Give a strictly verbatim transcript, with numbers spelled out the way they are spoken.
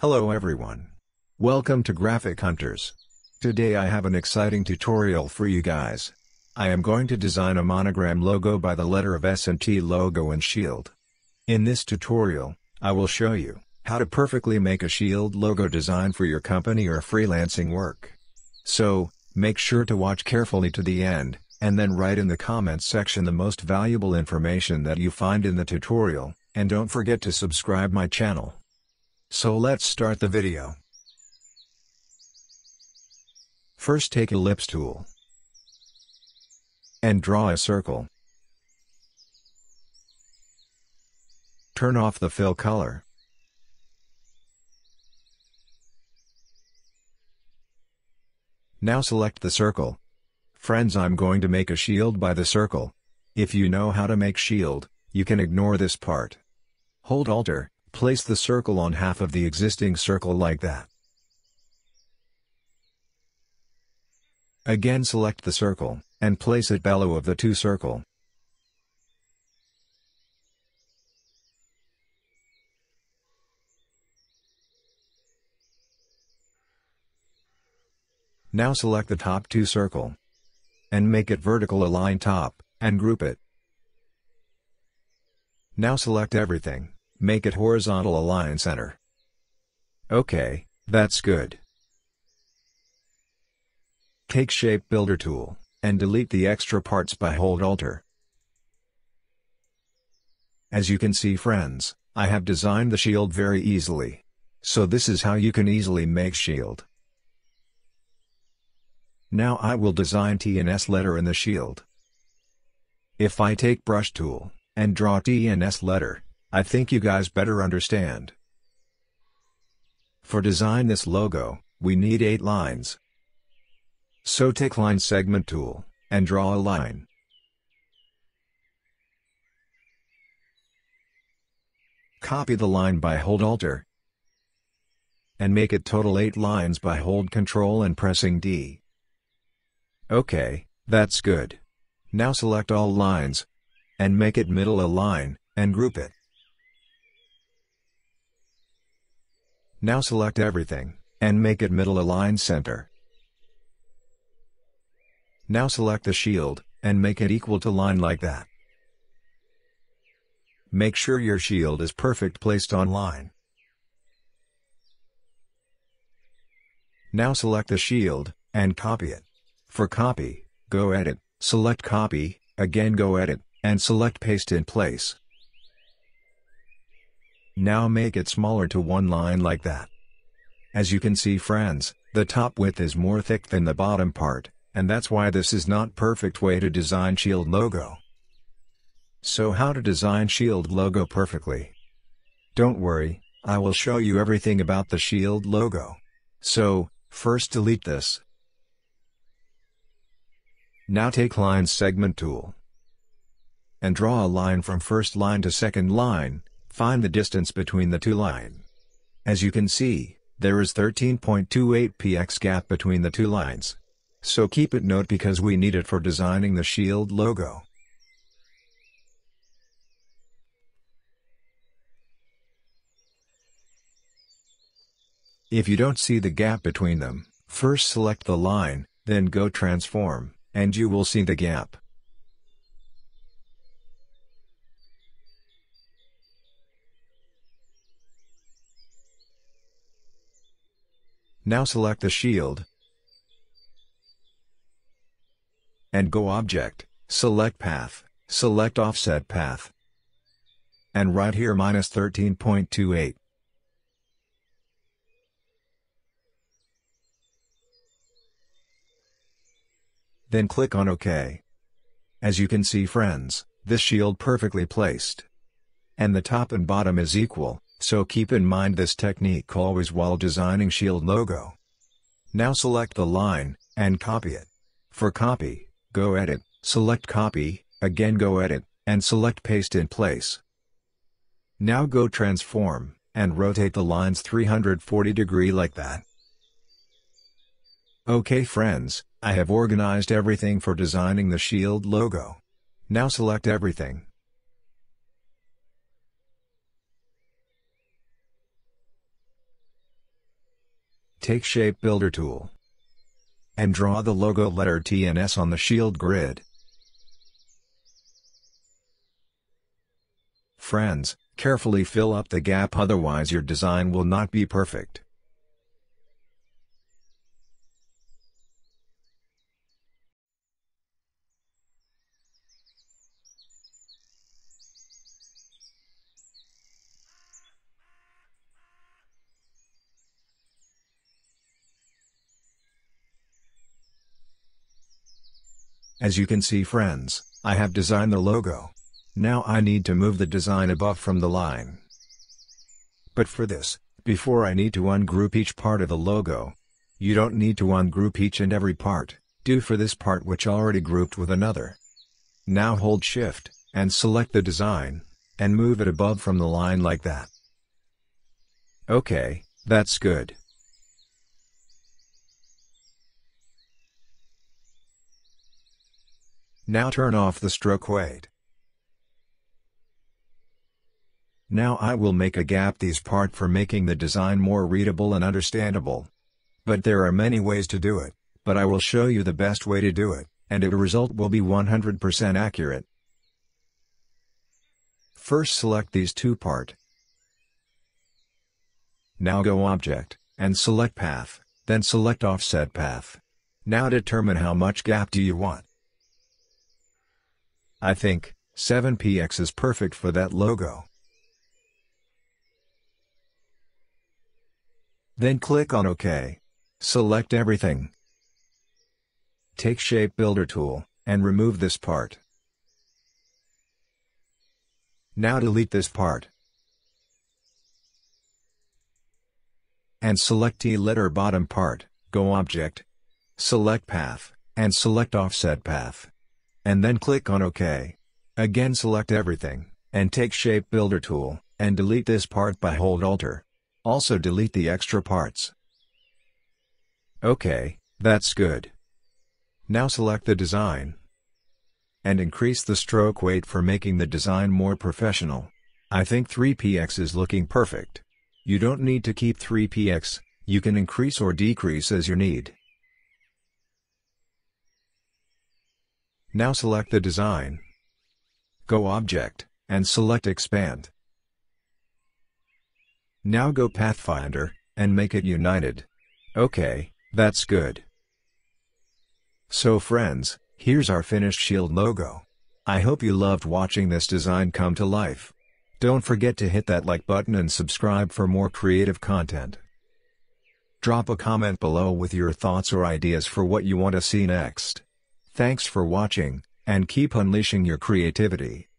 Hello everyone. Welcome to Graphic Hunters. Today I have an exciting tutorial for you guys. I am going to design a monogram logo by the letter of S and T logo and shield. In this tutorial, I will show you how to perfectly make a shield logo design for your company or freelancing work. So, make sure to watch carefully to the end, and then write in the comments section the most valuable information that you find in the tutorial, and don't forget to subscribe my channel. So let's start the video. First take ellipse tool and draw a circle. Turn off the fill color. Now select the circle. Friends, I'm going to make a shield by the circle. If you know how to make shield, you can ignore this part. Hold Alt. Place the circle on half of the existing circle like that. Again select the circle, and place it below of the two circle. Now select the top two circle, and make it vertical align top, and group it. Now select everything. Make it horizontal align center. Okay, that's good. Take Shape Builder tool, and delete the extra parts by hold Alt. As you can see friends, I have designed the shield very easily. So this is how you can easily make shield. Now I will design T and S letter in the shield. If I take brush tool, and draw T and S letter, I think you guys better understand. For design this logo, we need eight lines. So take line segment tool, and draw a line. Copy the line by hold Alt. And make it total eight lines by hold Control and pressing D. Okay, that's good. Now select all lines. And make it middle align, and group it. Now select everything, and make it middle align center. Now select the shield, and make it equal to line like that. Make sure your shield is perfect placed on line. Now select the shield, and copy it. For copy, go edit, select copy, again go edit, and select paste in place. Now make it smaller to one line like that. As you can see friends, the top width is more thick than the bottom part, and that's why this is not perfect way to design shield logo. So how to design shield logo perfectly? Don't worry, I will show you everything about the shield logo. So, first delete this. Now take line segment tool. And draw a line from first line to second line. Find the distance between the two lines. As you can see, there is thirteen point two eight pixels gap between the two lines. So keep it note because we need it for designing the shield logo. If you don't see the gap between them, first select the line, then go transform, and you will see the gap. Now select the shield, and go Object, select Path, select Offset Path, and right here minus thirteen point two eight. Then click on OK. As you can see friends, this shield perfectly placed. And the top and bottom is equal. So keep in mind this technique always while designing shield logo. Now select the line, and copy it. For copy, go edit, select copy, again go edit, and select paste in place. Now go transform, and rotate the lines three hundred forty degrees like that. Okay friends, I have organized everything for designing the shield logo. Now select everything. Take Shape Builder tool and draw the logo letter T and S on the shield grid. Friends, carefully fill up the gap, otherwise your design will not be perfect. As you can see, friends, I have designed the logo. Now I need to move the design above from the line. But for this, before I need to ungroup each part of the logo. You don't need to ungroup each and every part, do for this part which already grouped with another. Now hold Shift, and select the design, and move it above from the line like that. Okay, that's good. Now turn off the stroke weight. Now I will make a gap these part for making the design more readable and understandable. But there are many ways to do it, but I will show you the best way to do it, and the result will be one hundred percent accurate. First select these two part. Now go Object, and select Path, then select Offset Path. Now determine how much gap do you want. I think seven pixels is perfect for that logo. Then click on OK. Select everything. Take Shape Builder tool, and remove this part. Now delete this part. And select T letter bottom part, go Object. Select Path, and select Offset Path. And then click on OK. Again select everything, and take Shape Builder tool, and delete this part by hold Alt. Also delete the extra parts. OK, that's good. Now select the design. And increase the stroke weight for making the design more professional. I think three pixels is looking perfect. You don't need to keep three pixels, you can increase or decrease as you need. Now select the design. Go Object, and select Expand. Now go Pathfinder, and make it united. Okay, that's good. So friends, here's our finished shield logo. I hope you loved watching this design come to life. Don't forget to hit that like button and subscribe for more creative content. Drop a comment below with your thoughts or ideas for what you want to see next. Thanks for watching, and keep unleashing your creativity.